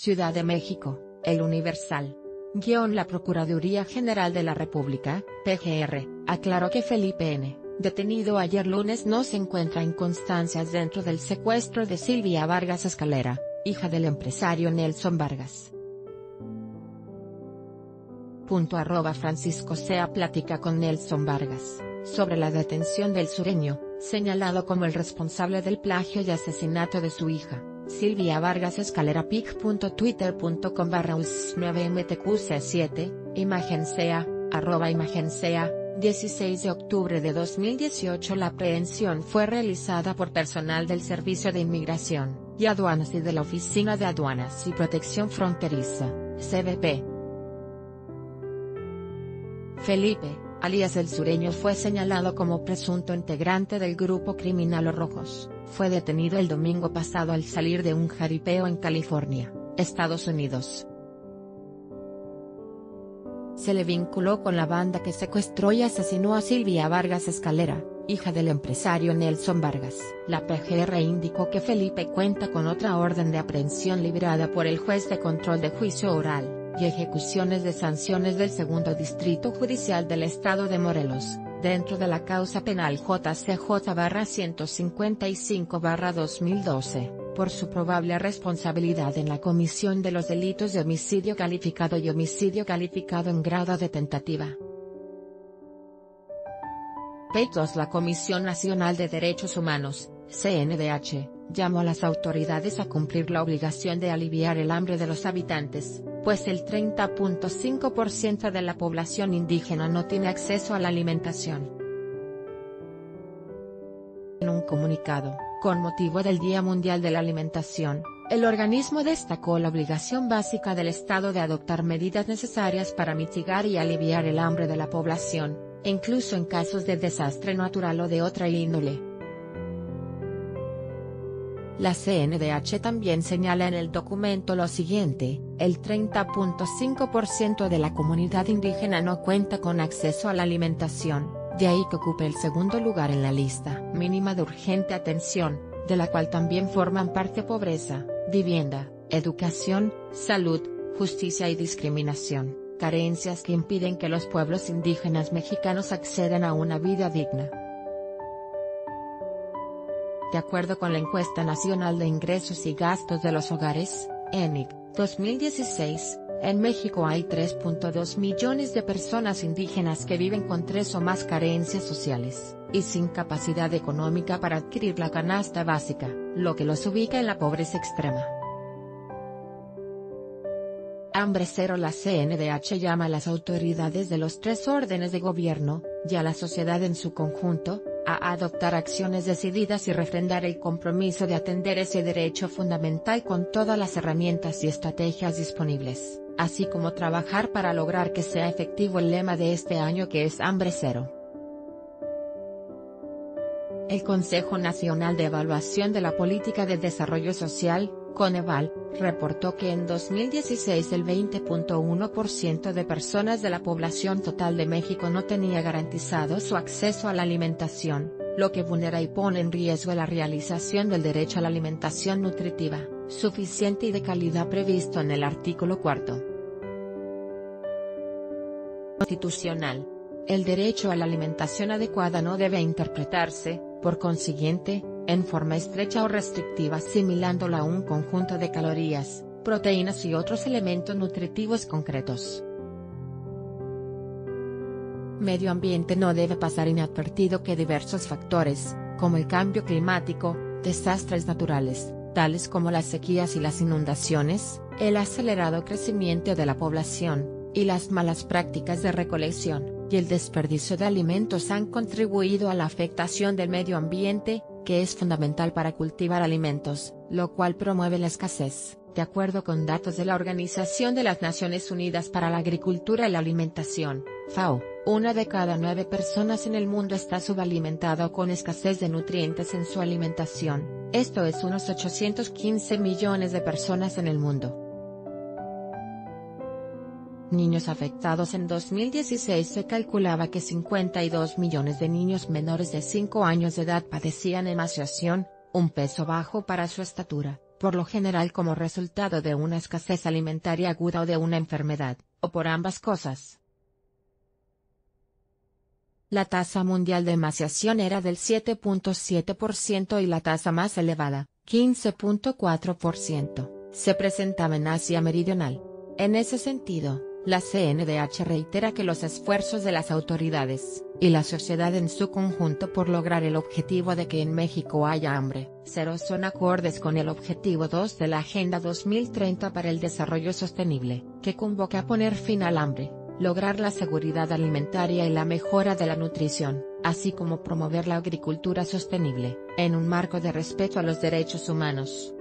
Ciudad de México, El Universal. La Procuraduría General de la República, PGR, aclaró que Felipe N., detenido ayer lunes, no se encuentra en constancias dentro del secuestro de Silvia Vargas Escalera, hija del empresario Nelson Vargas. Francisco Zea platica con Nelson Vargas sobre la detención del sureño, señalado como el responsable del plagio y asesinato de su hija, Silvia Vargas Escalera. pic.twitter.com/us9mtqc7, imagen Zea, @imagen Zea, 16 de octubre de 2018. La aprehensión fue realizada por personal del Servicio de Inmigración y Aduanas y de la Oficina de Aduanas y Protección Fronteriza, CBP. Felipe, alias El Sureño, fue señalado como presunto integrante del grupo criminal Los Rojos. Fue detenido el domingo pasado al salir de un jaripeo en California, Estados Unidos. Se le vinculó con la banda que secuestró y asesinó a Silvia Vargas Escalera, hija del empresario Nelson Vargas. La PGR indicó que Felipe cuenta con otra orden de aprehensión librada por el juez de control de juicio oral y ejecuciones de sanciones del Segundo Distrito Judicial del Estado de Morelos, dentro de la causa penal JCJ/155/2012, por su probable responsabilidad en la comisión de los delitos de homicidio calificado y homicidio calificado en grado de tentativa. La Comisión Nacional de Derechos Humanos, CNDH, llamó a las autoridades a cumplir la obligación de aliviar el hambre de los habitantes, pues el 30.5% de la población indígena no tiene acceso a la alimentación. En un comunicado, con motivo del Día Mundial de la Alimentación, el organismo destacó la obligación básica del Estado de adoptar medidas necesarias para mitigar y aliviar el hambre de la población, incluso en casos de desastre natural o de otra índole. La CNDH también señala en el documento lo siguiente: el 30.5% de la comunidad indígena no cuenta con acceso a la alimentación, de ahí que ocupe el segundo lugar en la lista mínima de urgente atención, de la cual también forman parte pobreza, vivienda, educación, salud, justicia y discriminación. Carencias que impiden que los pueblos indígenas mexicanos accedan a una vida digna. De acuerdo con la Encuesta Nacional de Ingresos y Gastos de los Hogares, ENIG, 2016, en México hay 3.2 millones de personas indígenas que viven con 3 o más carencias sociales, y sin capacidad económica para adquirir la canasta básica, lo que los ubica en la pobreza extrema. Hambre cero. La CNDH llama a las autoridades de los 3 órdenes de gobierno, y a la sociedad en su conjunto, a adoptar acciones decididas y refrendar el compromiso de atender ese derecho fundamental con todas las herramientas y estrategias disponibles, así como trabajar para lograr que sea efectivo el lema de este año, que es hambre cero. El Consejo Nacional de Evaluación de la Política de Desarrollo Social, Coneval, reportó que en 2016 el 20.1% de personas de la población total de México no tenía garantizado su acceso a la alimentación, lo que vulnera y pone en riesgo la realización del derecho a la alimentación nutritiva, suficiente y de calidad previsto en el artículo 4 constitucional. El derecho a la alimentación adecuada no debe interpretarse, por consiguiente, en forma estrecha o restrictiva, asimilándola a un conjunto de calorías, proteínas y otros elementos nutritivos concretos. Medio ambiente. No debe pasar inadvertido que diversos factores, como el cambio climático, desastres naturales, tales como las sequías y las inundaciones, el acelerado crecimiento de la población, y las malas prácticas de recolección, y el desperdicio de alimentos han contribuido a la afectación del medio ambiente, que es fundamental para cultivar alimentos, lo cual promueve la escasez. De acuerdo con datos de la Organización de las Naciones Unidas para la Agricultura y la Alimentación, FAO, 1 de cada 9 personas en el mundo está subalimentada o con escasez de nutrientes en su alimentación, esto es unos 815 millones de personas en el mundo. Niños afectados. En 2016 se calculaba que 52 millones de niños menores de 5 años de edad padecían emaciación, un peso bajo para su estatura, por lo general como resultado de una escasez alimentaria aguda o de una enfermedad, o por ambas cosas. La tasa mundial de emaciación era del 7.7% y la tasa más elevada, 15.4%, se presentaba en Asia Meridional. En ese sentido, la CNDH reitera que los esfuerzos de las autoridades, y la sociedad en su conjunto por lograr el objetivo de que en México haya hambre cero son acordes con el objetivo 2 de la Agenda 2030 para el Desarrollo Sostenible, que convoca a poner fin al hambre, lograr la seguridad alimentaria y la mejora de la nutrición, así como promover la agricultura sostenible, en un marco de respeto a los derechos humanos.